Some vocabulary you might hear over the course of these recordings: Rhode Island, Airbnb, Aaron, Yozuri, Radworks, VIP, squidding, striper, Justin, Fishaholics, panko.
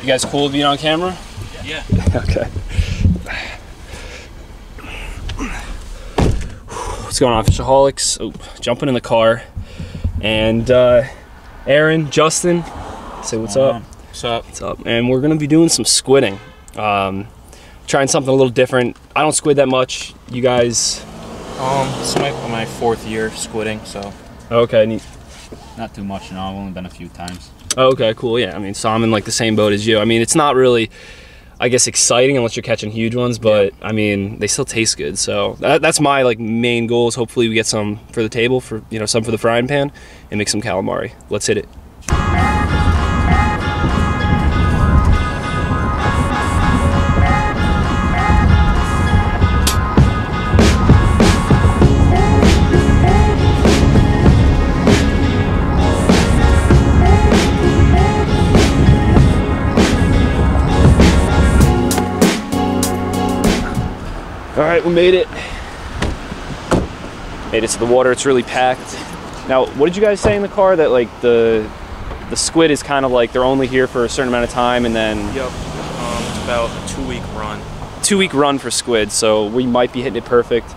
You guys cool with being on camera? Yeah. Okay. What's going on, Fishaholics? Oh, jumping in the car. And Aaron, Justin, say what's up. What's up? What's up? And we're gonna be doing some squidding. Trying something a little different. I don't squid that much. You guys? This might be my fourth year squidding, so. Okay, neat. Not too much, no. I've only been a few times. Okay, cool. Yeah, I mean, so I'm in like the same boat as you. I mean, it's not really, I guess, exciting unless you're catching huge ones, but yeah. I mean, they still taste good. So that's my like main goal is hopefully we get some for the table, for you know, some for the frying pan, and make some calamari. Let's hit it. All right, we made it. Made it to the water. It's really packed. Now, what did you guys say in the car? That like the squid is kind of like they're only here for a certain amount of time, and then. Yep. It's about a 2-week run. 2-week run for squid, so we might be hitting it perfect.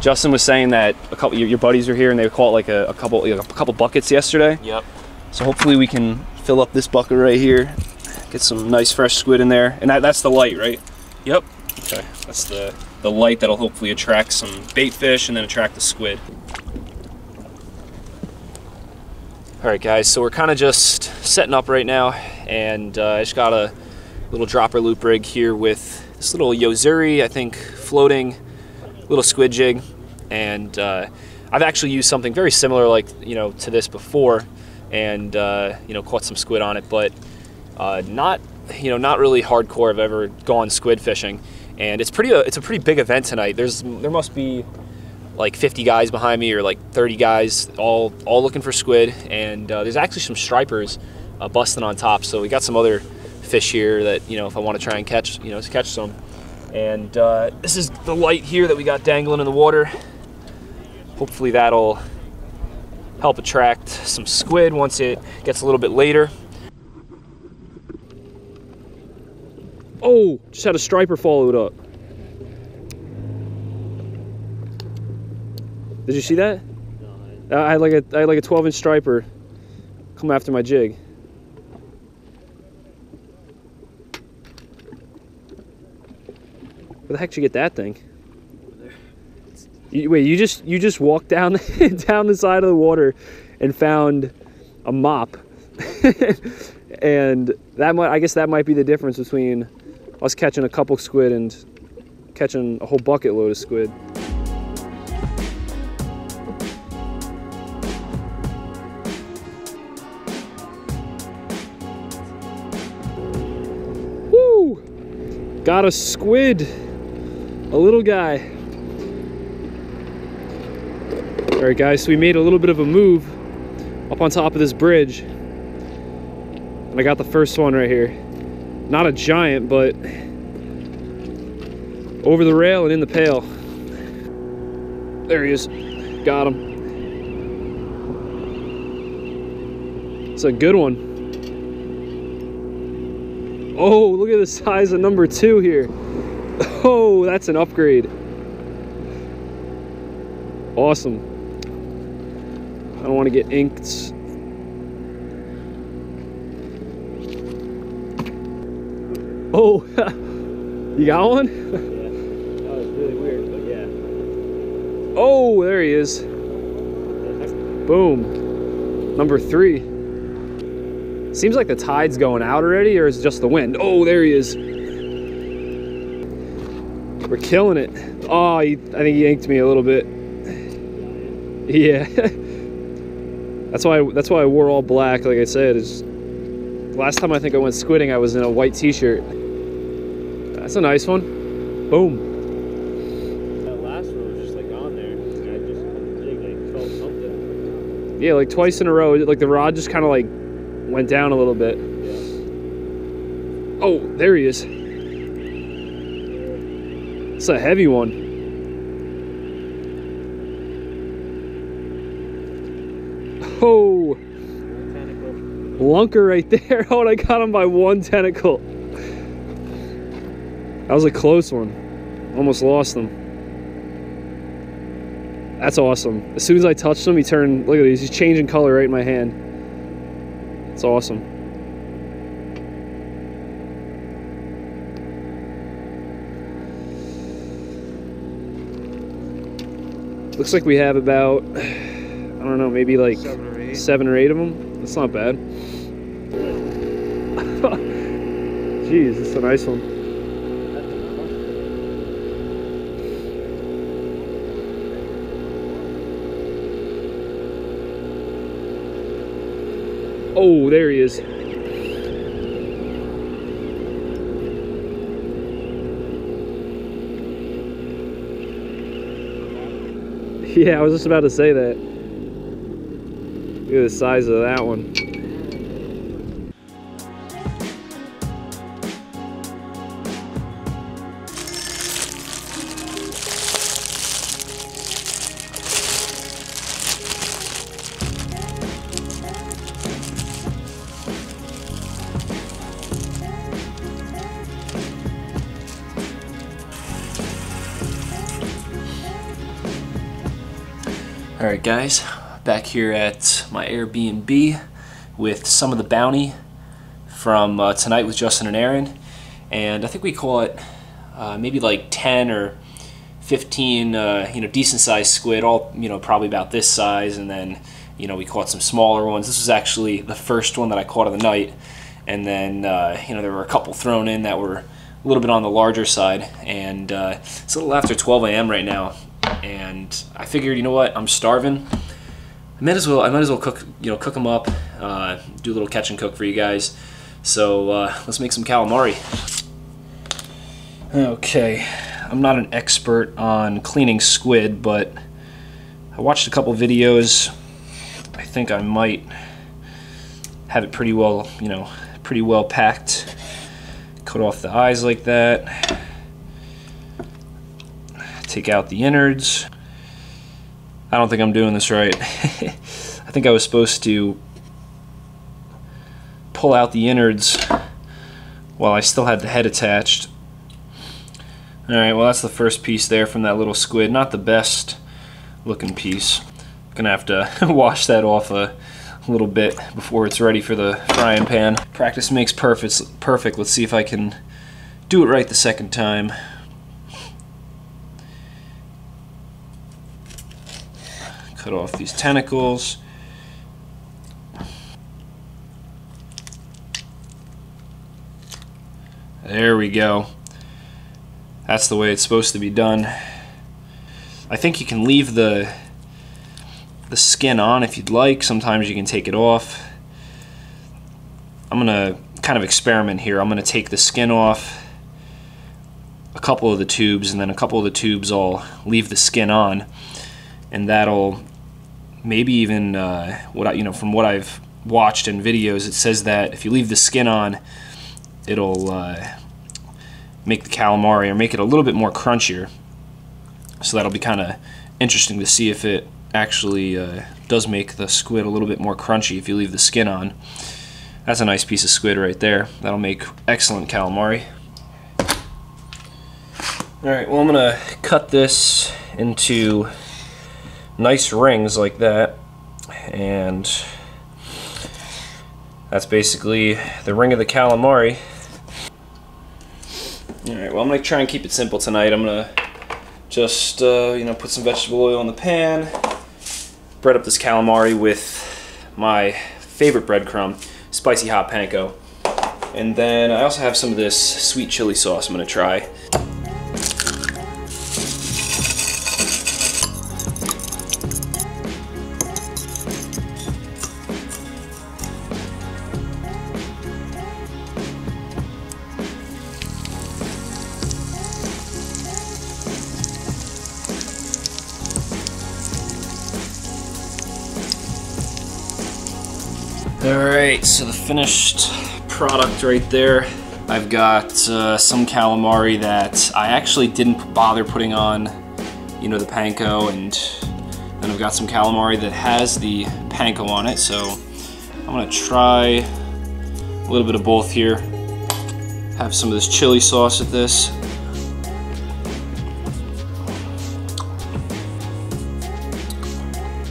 Justin was saying that a couple your buddies are here, and they caught like a couple buckets yesterday. Yep. So hopefully we can fill up this bucket right here, get some nice fresh squid in there, and that's the light, right? Yep. Okay, that's the light that'll hopefully attract some bait fish and then attract the squid. All right, guys, so we're kind of just setting up right now, and I just got a little dropper loop rig here with this little Yozuri, I think, floating little squid jig, and I've actually used something very similar, like you know, to this before, and you know, caught some squid on it, but not you know, not really hardcore. I've ever gone squid fishing. And it's a pretty big event tonight. There must be like 50 guys behind me, or like 30 guys, all looking for squid. And there's actually some stripers busting on top. So we got some other fish here that you know, if I want to try and catch, you know, to catch some. And this is the light here that we got dangling in the water. Hopefully that'll help attract some squid once it gets a little bit later. Oh, just had a striper follow it up. Did you see that? No, I had like a 12-inch striper come after my jig. Where the heck did you get that thing? Wait, you just walked down down the side of the water and found a mop, and that might, I guess that might be the difference between us catching a couple squid and catching a whole bucket load of squid. Woo! Got a squid, a little guy. All right, guys, so we made a little bit of a move up on top of this bridge, and I got the first one right here. Not a giant, but over the rail and in the pail. There he is. Got him. It's a good one. Oh, look at the size of number 2 here. Oh, that's an upgrade. Awesome. I don't want to get inked. Oh, you got one? Yeah. That was really weird, but yeah. Oh, there he is. Boom. Number 3. Seems like the tide's going out already, or is it just the wind? Oh, there he is. We're killing it. Oh, I think he yanked me a little bit. Yeah. That's why I wore all black, like I said. Last time I think I went squidding, I was in a white t-shirt. That's a nice one. Boom. That last one was just like on there. And I just like felt something. Yeah, like twice in a row. Like the rod just kind of like went down a little bit. Yeah. Oh, there he is. It's a heavy one. Oh. lunker right there. Oh, and I got him by one tentacle. That was a close one. Almost lost him. That's awesome. As soon as I touched him, he turned, look at these, he's changing color right in my hand. It's awesome. Looks like we have about, I don't know, maybe like seven or eight of them. That's not bad. Jeez, that's a nice one. Oh, there he is. Yeah, I was just about to say that. Look at the size of that one. Alright guys, back here at my Airbnb with some of the bounty from tonight with Justin and Aaron, and I think we caught maybe like 10 or 15 decent sized squid, all probably about this size, and then we caught some smaller ones. This was actually the first one that I caught of the night, and then there were a couple thrown in that were a little bit on the larger side, and it's a little after 12 a.m. right now. And I figured, you know what, I'm starving. I might as well cook, cook them up, do a little catch and cook for you guys. So let's make some calamari. Okay, I'm not an expert on cleaning squid, but I watched a couple videos. I think I might have it pretty well, pretty well packed. Cut off the eyes like that. Take out the innards. I don't think I'm doing this right. I think I was supposed to pull out the innards while I still had the head attached. Alright, well that's the first piece there from that little squid. Not the best looking piece. I'm gonna have to wash that off a little bit before it's ready for the frying pan. Practice makes perfect. Let's see if I can do it right the second time. Cut off these tentacles. There we go. That's the way it's supposed to be done. I think you can leave the skin on if you'd like. Sometimes you can take it off. I'm gonna kind of experiment here. I'm gonna take the skin off a couple of the tubes, and then a couple of the tubes I'll leave the skin on, and that'll maybe even, from what I've watched in videos, it says that if you leave the skin on, it'll make the calamari, or make it a little bit more crunchier. So that'll be kind of interesting to see if it actually does make the squid a little bit more crunchy if you leave the skin on. That's a nice piece of squid right there. That'll make excellent calamari. Alright, well I'm going to cut this into nice rings like that, and that's basically the ring of the calamari. Alright, well I'm going to try and keep it simple tonight. I'm going to just put some vegetable oil in the pan, bread up this calamari with my favorite breadcrumb, spicy hot panko, and then I also have some of this sweet chili sauce I'm going to try. Alright, so the finished product right there. I've got some calamari that I actually didn't bother putting on, the panko, and then I've got some calamari that has the panko on it, so I'm gonna try a little bit of both here. Have some of this chili sauce with this.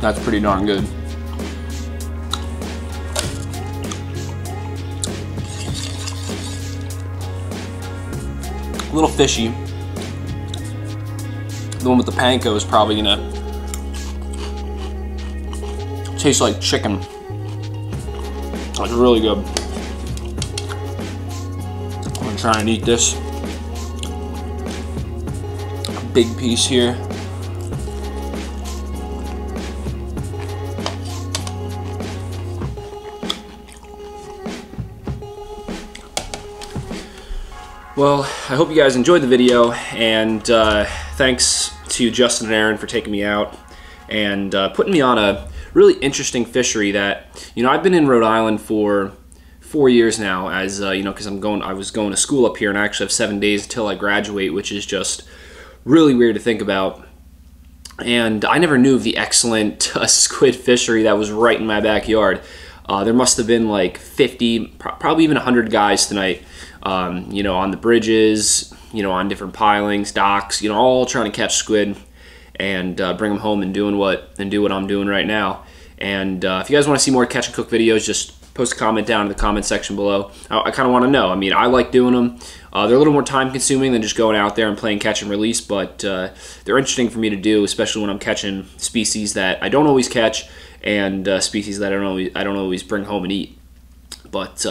That's pretty darn good. A little fishy. The one with the panko is probably gonna taste like chicken. That's really good. I'm gonna try and eat this. A big piece here. Well, I hope you guys enjoyed the video, and thanks to Justin and Aaron for taking me out and putting me on a really interesting fishery that, you know, I've been in Rhode Island for 4 years now, as you know, because I was going to school up here, and I actually have 7 days until I graduate, which is just really weird to think about. And I never knew of the excellent squid fishery that was right in my backyard. There must have been like 50, probably even 100 guys tonight, you know, on the bridges, you know, on different pilings, docks, you know, all trying to catch squid and bring them home and do what I'm doing right now. And if you guys want to see more catch and cook videos, just post a comment down in the comment section below. I kind of want to know. I mean, I like doing them. They're a little more time consuming than just going out there and playing catch and release, but they're interesting for me to do, especially when I'm catching species that I don't always catch, and species that I don't always bring home and eat. But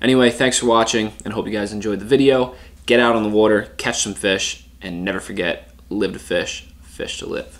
anyway, thanks for watching, and hope you guys enjoyed the video. Get out on the water, catch some fish, and never forget, live to fish, fish to live.